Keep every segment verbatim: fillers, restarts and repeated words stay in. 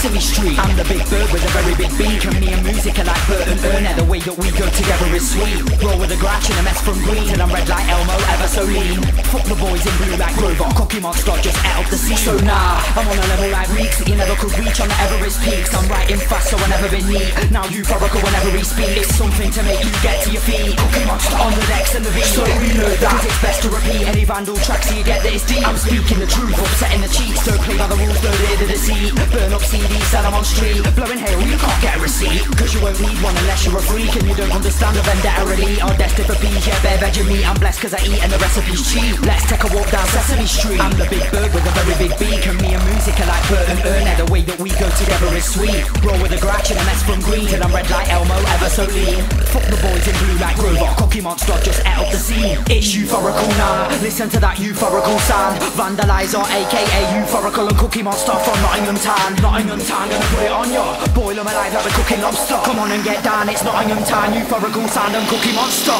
Sesame Street. I'm the big bird with a very big beak, and me and music are like Bert and Ernie. The way that we go together is sweet. Roll with a grouch and a mess from green, and I'm red like Elmo, ever so lean. Fuck the boys in blue like Grover. Cookie Monster just out of the sea. So nah, I'm on a level like reeks that you never could reach on the Everest peaks. I'm writing fast so I never been neat. Now you oracle whenever he speaks. It's something to make you get to your feet. Cookie Monster on the decks and the V. So we know that, cause it's best to repeat any vandal track so you get that it's deep. I'm speaking the truth, upsetting the cheeks. Don't play by the rules, don't hear the deceit. Burn up C Ds, sell them on street. Blowing hail, you can't get a receipt, cause you won't need one unless you're a freak. And you don't understand the vendetta elite. Our destined for peas, yeah, bare veg and meat. I'm blessed cause I eat and the recipe's cheap. Let's take a walk down Sesame Street. I'm the big bird with a very big beak, and me and music are like Bert and Ernie. The way that we go together is sweet. Roll with a grouch and a mess from green, and I'm red like Elmo, ever so lean. Fuck the boys in blue like Grover. Cookie Monster just out of the scene. It's euphorical now, listen to that euphorical sound. Vandalizer, aka euphorical, and Cookie Monster from Nottingham town. Nottingham town, gonna put it on ya. Boil them alive like a cooking lobster. Come on and get down, it's Nottingham town. Euphorical sound and Cookie Monster.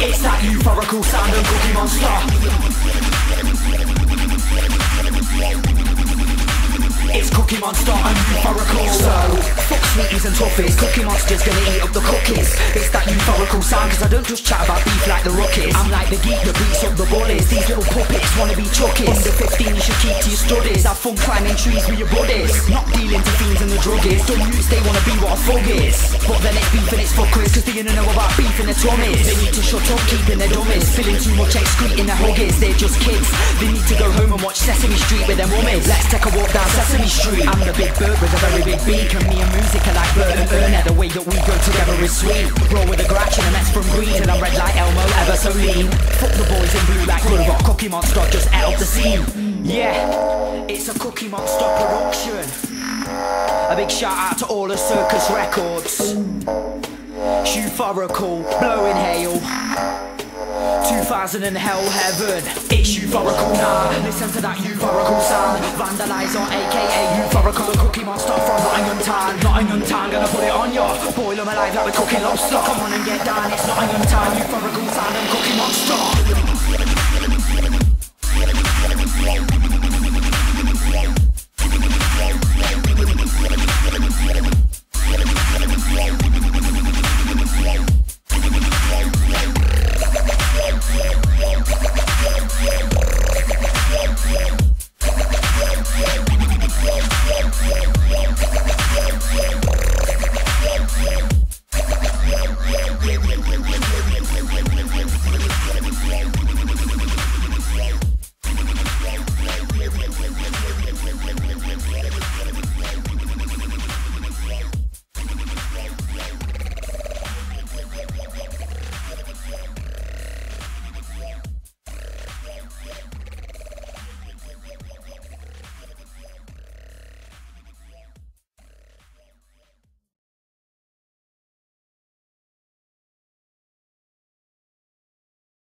It's that euphorical sound and Cookie Monster. It's Cookie Monster and euphorical. So sweeties and toughies, Cookie Monster's gonna eat up the cookies. It's that euphorical sound, cause I don't just chat about beef like the rookies. I'm like the geek that beats up the bullies. These little puppets wanna be chuckies. Under fifteen you should keep to your studies. Have fun climbing trees with your buddies, not dealing to fiends and the druggies. Dumb youths, they wanna be what a thug is, but then it's beef and it's fuckers, cause they don't know about beef and their tummies. They need to shut up, keeping their dummies, filling too much excrete in their huggies. They're just kids, they need to go home and watch Sesame Street with their mummies. Let's take a walk down Sesame Street. I'm the big bird with a very big beak, and me and music like Bert and Ernie. The way that we go together is sweet. Roll with a grouch and a mess from green, and I'm red like Elmo, ever so lean. Fuck the boys in blue like Grover. Cookie Monster just out of the scene. Yeah, it's a Cookie Monster production. A big shout out to all the Circus Records. Euphorical, blowing hail, two thousand and hell heaven. It's euphorical now, listen to that euphorical sound. Vandalizer, aka euphorical, the Cookie Monster from Nottingham town. Nottingham town, gonna put it on ya. Boil them alive like a cooking lobster. Come on and get down, it's Nottingham town. Euphorical sound and Cookie Monster.